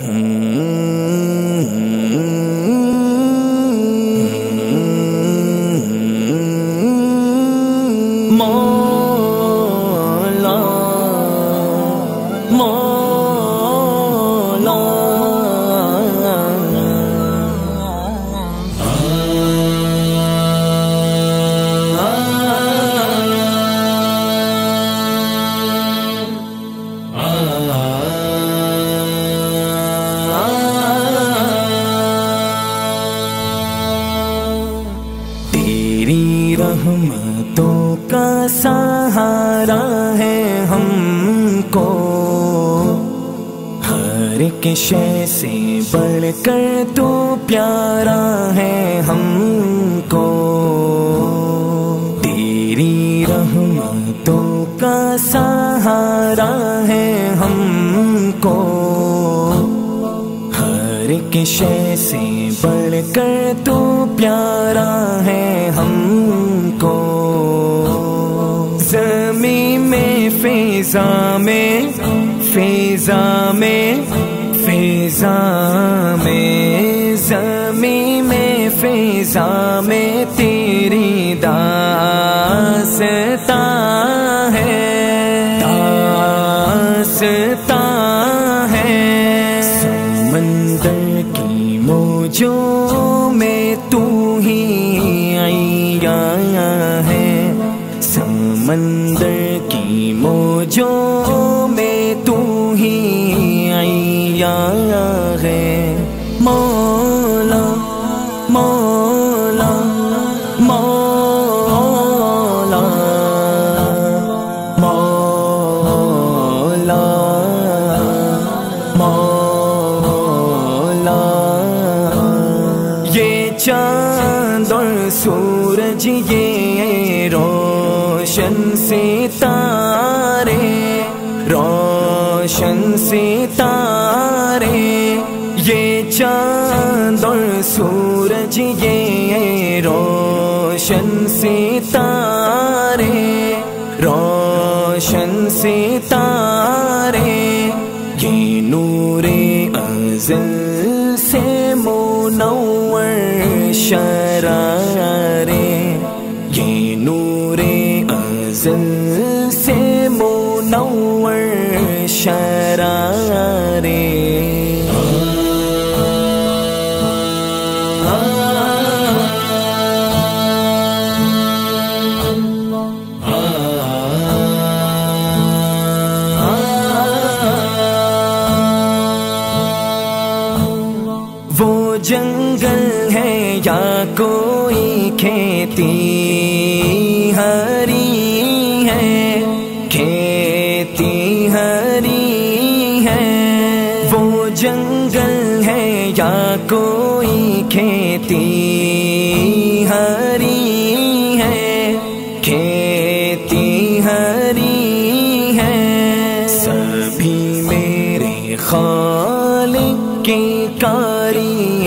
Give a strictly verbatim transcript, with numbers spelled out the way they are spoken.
मौला मौला तेरी रहमतों का सहारा है हमको, हर एक शय से बढ़कर तू प्यारा है हमको। तेरी रहमतों का सहारा है हमको, हर एक शय से बढ़कर तू प्यारा है हमको। ज़मीं में फ़िज़ा में फ़िज़ा में फ़िज़ा में, ज़मीं में फ़िज़ा में तेरी दास्तां है, दास्तां है। समंदर की मौजों में तू ही आया है, समंदर की मौजों में तू ही आया है। मौला मौला मौला मौला मौला, ये चांद और सूरज, ये रोशन सितारे, रोशन सितारे, ये चांद और सूरज, ये रोशन सितारे, रोशन सितारे, ये नूरे अज़ल से मुनव्वर शरारे, ये नूरे अज़ल से मुनव्वर शरारे। वो जंगल है या कोई खेती हरी है, खेती हरी है। वो जंगल है या कोई खेती हरी है, खेती हरी है। सभी मेरे खालिक की कारी